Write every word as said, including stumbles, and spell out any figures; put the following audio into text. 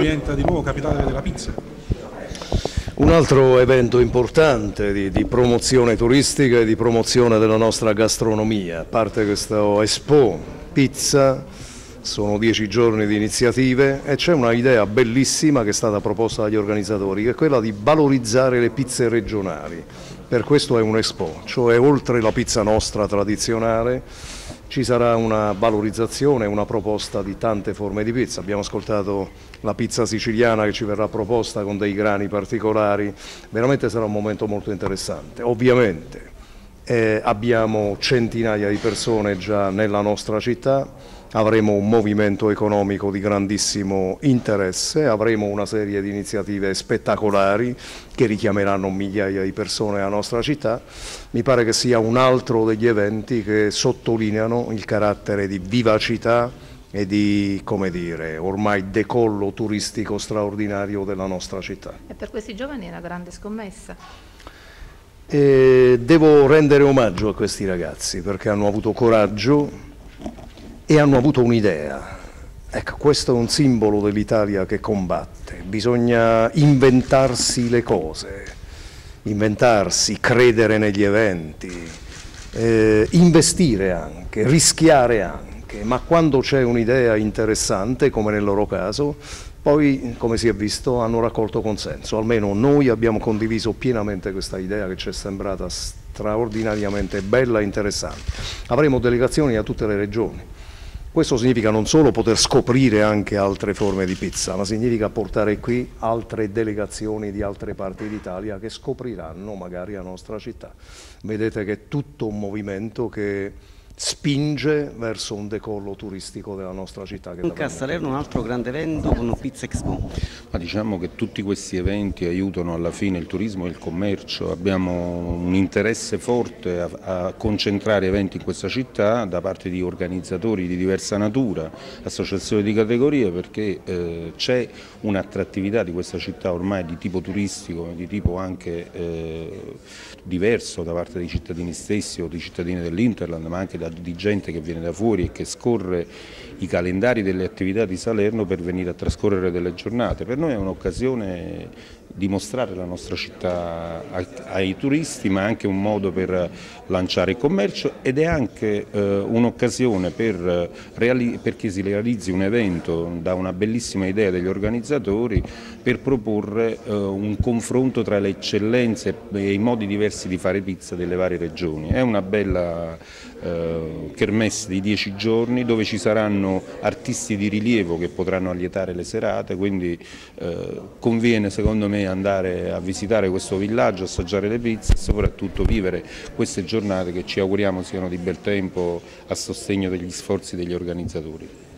diventa di nuovo capitale della pizza. Un altro evento importante di, di promozione turistica e di promozione della nostra gastronomia, a parte questo Expo Pizza, sono dieci giorni di iniziative e c'è una idea bellissima che è stata proposta dagli organizzatori, che è quella di valorizzare le pizze regionali. Per questo è un Expo, cioè oltre la pizza nostra tradizionale ci sarà una valorizzazione, una proposta di tante forme di pizza. Abbiamo ascoltato la pizza siciliana che ci verrà proposta con dei grani particolari, veramente sarà un momento molto interessante. Ovviamente eh, abbiamo centinaia di persone già nella nostra città, avremo un movimento economico di grandissimo interesse, avremo una serie di iniziative spettacolari che richiameranno migliaia di persone alla nostra città. Mi pare che sia un altro degli eventi che sottolineano il carattere di vivacità e di, come dire, ormai decollo turistico straordinario della nostra città. E per questi giovani è una grande scommessa. E devo rendere omaggio a questi ragazzi perché hanno avuto coraggio e hanno avuto un'idea. Ecco, questo è un simbolo dell'Italia che combatte, bisogna inventarsi le cose. Inventarsi, credere negli eventi, eh, investire anche, rischiare anche, ma quando c'è un'idea interessante, come nel loro caso, poi, come si è visto, hanno raccolto consenso. Almeno noi abbiamo condiviso pienamente questa idea che ci è sembrata straordinariamente bella e interessante. Avremo delegazioni da tutte le regioni. Questo significa non solo poter scoprire anche altre forme di pizza, ma significa portare qui altre delegazioni di altre parti d'Italia che scopriranno magari la nostra città. Vedete che è tutto un movimento che spinge verso un decollo turistico della nostra città. Anche a Salerno un altro grande evento con Pizza Expo. Ma diciamo che tutti questi eventi aiutano alla fine il turismo e il commercio, abbiamo un interesse forte a, a concentrare eventi in questa città da parte di organizzatori di diversa natura, associazioni di categorie, perché eh, c'è un'attrattività di questa città ormai di tipo turistico, di tipo anche eh, diverso da parte dei cittadini stessi o dei cittadini dell'Interland, ma anche da di gente che viene da fuori e che scorre i calendari delle attività di Salerno per venire a trascorrere delle giornate. Per noi è un'occasione di mostrare la nostra città ai turisti, ma anche un modo per lanciare il commercio ed è anche eh, un'occasione per, perché si realizzi un evento da una bellissima idea degli organizzatori per proporre eh, un confronto tra le eccellenze e i modi diversi di fare pizza delle varie regioni. È una bella eh, kermesse di dieci giorni dove ci saranno artisti di rilievo che potranno allietare le serate, quindi eh, conviene secondo me andare a visitare questo villaggio, assaggiare le pizze e soprattutto vivere queste giornate che ci auguriamo siano di bel tempo a sostegno degli sforzi degli organizzatori.